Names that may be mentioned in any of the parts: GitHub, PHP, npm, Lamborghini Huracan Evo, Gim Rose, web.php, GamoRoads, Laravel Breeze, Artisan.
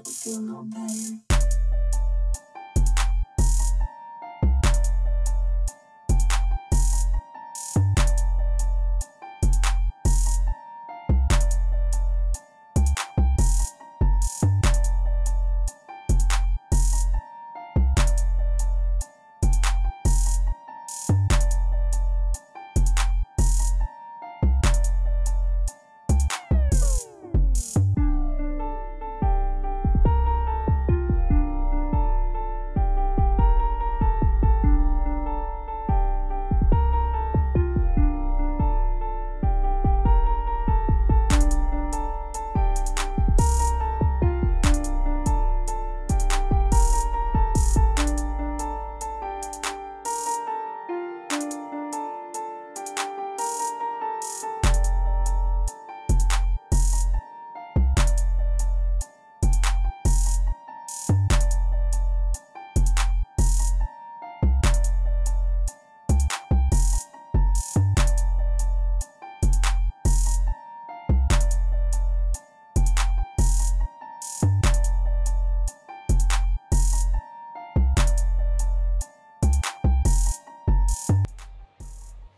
people that do know better.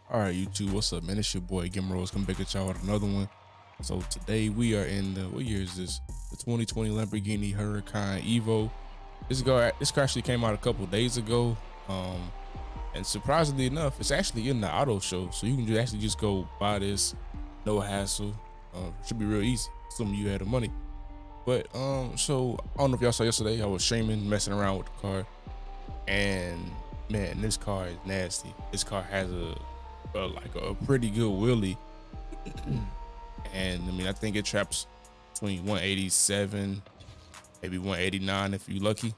Alright YouTube, what's up, man? It's your boy Gim Rose coming back at y'all with another one. So today we are in the, what year is this? The 2020 Lamborghini Huracan Evo. This car actually came out a couple days ago. And surprisingly enough, it's actually in the auto show. So you can just go buy this, no hassle. Should be real easy, assuming you had the money. But so I don't know if y'all saw yesterday, I was streaming, messing around with the car. And man, this car is nasty. This car has a pretty good wheelie, and I mean, I think it traps between 187, maybe 189 if you're lucky.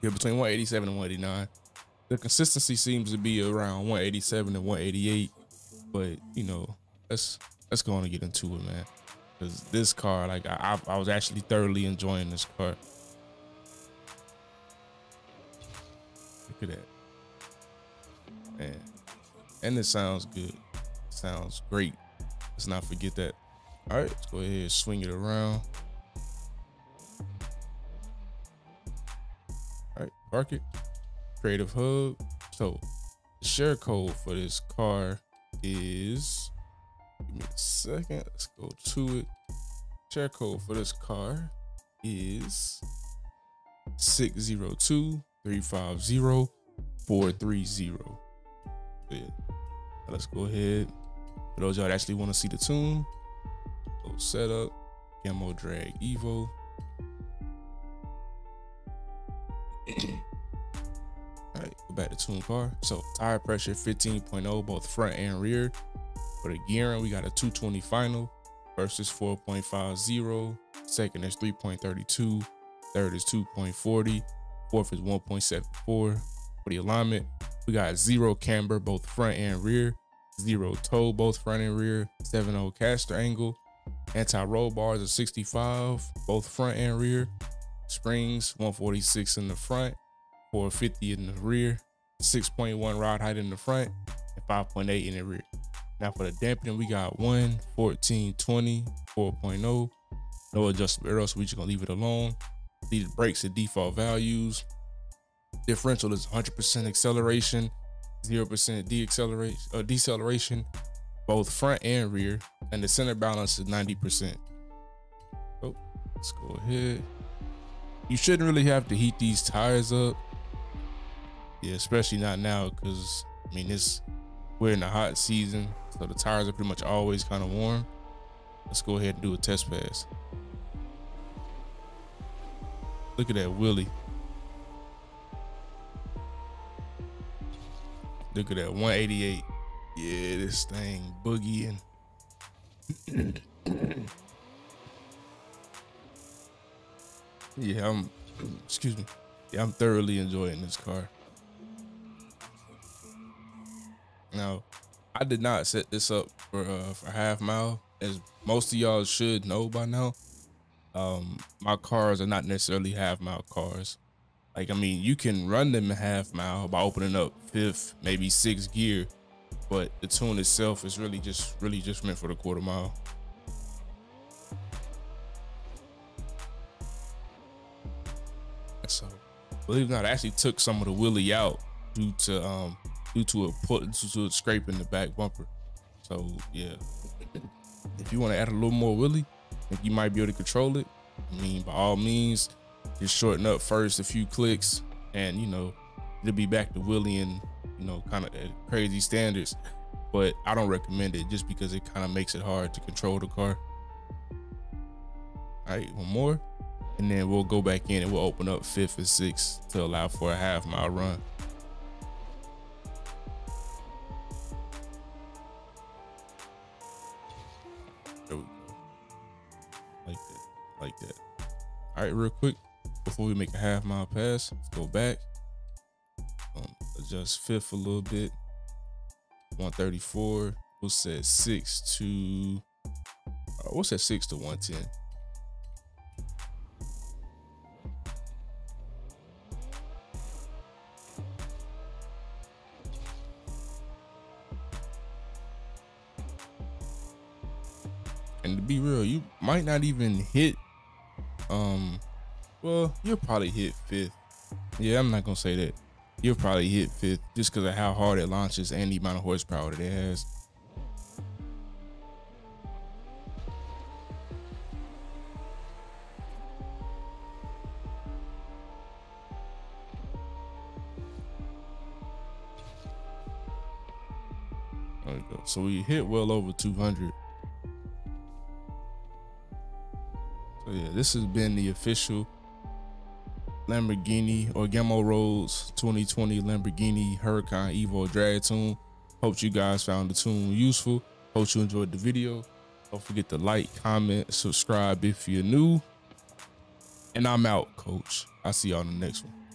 Yeah, between 187 and 189. The consistency seems to be around 187 and 188, but you know, let's go on and get into it, man. Because this car, like, I was actually thoroughly enjoying this car. Look at that, man. And it sounds good. It sounds great. Let's not forget that. All right, let's go ahead and swing it around. All right, park it. Creative Hub. So the share code for this car is, give me a second, let's go to it. Share code for this car is 602-350-430. Yeah. Let's go ahead. For those y'all that actually want to see the tune, go setup, Camo Drag Evo. All right, go back to tune car. So tire pressure 15.0, both front and rear. For the gearing, we got a 220 final versus 4.50. Second is 3.32. Third is 2.40. Fourth is 1.74. For the alignment, we got 0 camber, both front and rear, 0 toe, both front and rear, 7/0 caster angle, anti-roll bars of 65, both front and rear, springs 146 in the front, 450 in the rear, 6.1 rod height in the front, and 5.8 in the rear. Now for the dampening, we got 1, 14, 20, 4.0, no adjustable arrow, so we just gonna leave it alone. These brakes at default values. Differential is 100% acceleration, 0% deceleration, both front and rear, and the center balance is 90%. Oh, let's go ahead. You shouldn't really have to heat these tires up. Yeah, especially not now, because I mean, we're in the hot season, so the tires are pretty much always kind of warm. Let's go ahead and do a test pass. Look at that wheelie. Look at that, 188. Yeah, this thing boogieing. Yeah, excuse me. Yeah, I'm thoroughly enjoying this car. Now, I did not set this up for half mile, as most of y'all should know by now. My cars are not necessarily half mile cars. Like, I mean, you can run them in half mile by opening up 5th, maybe 6th gear, but the tune itself is really just meant for the quarter mile. So believe it or not, I actually took some of the wheelie out due to a scrape in the back bumper. So yeah, if you want to add a little more wheelie, I think you might be able to control it. I mean, by all means, just shorten up first a few clicks, and you know, it'll be back to wheeling, you know, kind of at crazy standards. But I don't recommend it just because it kind of makes it hard to control the car. All right, one more, and then we'll go back in and we'll open up 5th and 6th to allow for a half-mile run. There we go. Like that, like that. All right, real quick, before we make a half-mile pass, let's go back. Adjust 5th a little bit. 134. We'll set 6 to 110. And to be real, you might not even hit. Well, you'll probably hit 5th. Yeah, I'm not gonna say that. You'll probably hit 5th just because of how hard it launches and the amount of horsepower that it has. There we go. So we hit well over 200. So yeah, this has been the official Lamborghini or GamoRoads 2020 Lamborghini Huracan Evo drag tune. Hope you guys found the tune useful. Hope you enjoyed the video. Don't forget to like, comment, subscribe if you're new. And I'm out, coach. I'll see y'all in the next one.